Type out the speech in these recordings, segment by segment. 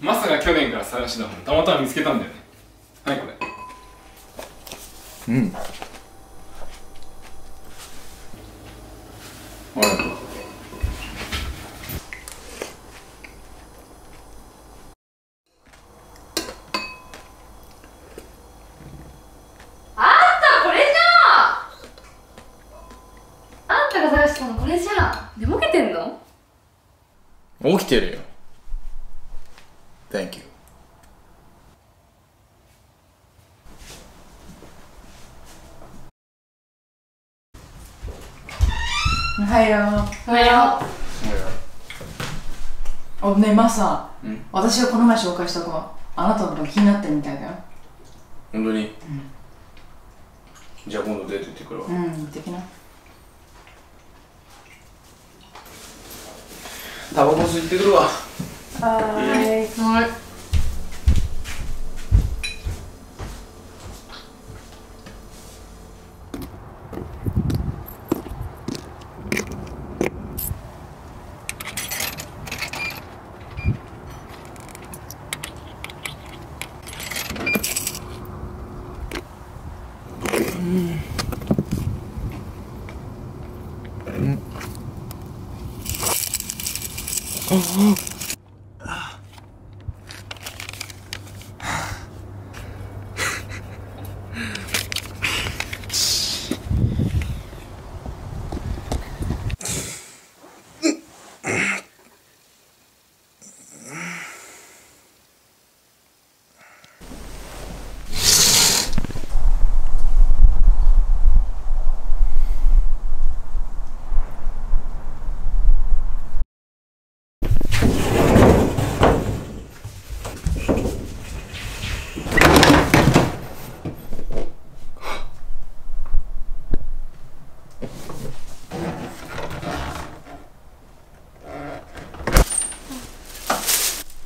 マサが去年から探してたものたまたま見つけたんだよね。はい、これ。うん。あれ。あった、これじゃん。あんたが探してたのこれじゃん。寝ぼけてんの？起きてるよ。Thank you. おはよう。おはよう。おねえマサ、私がこの前紹介した子はあなたのこと気になってるみたいだよ。本当に？じゃあ今度デート行ってくるわ。うん、行ってきな。タバコ吸ってくるわ。はい。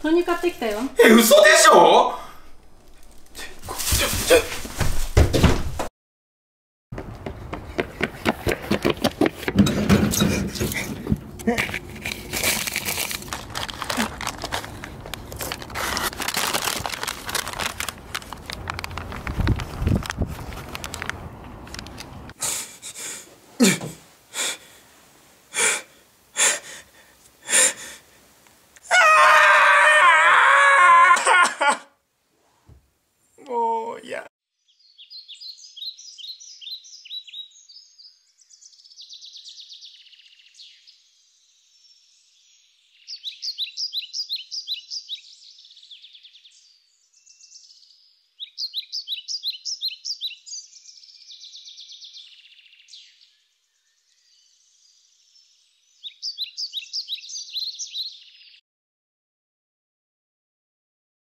豆乳買ってきたよ。え、嘘でしょ。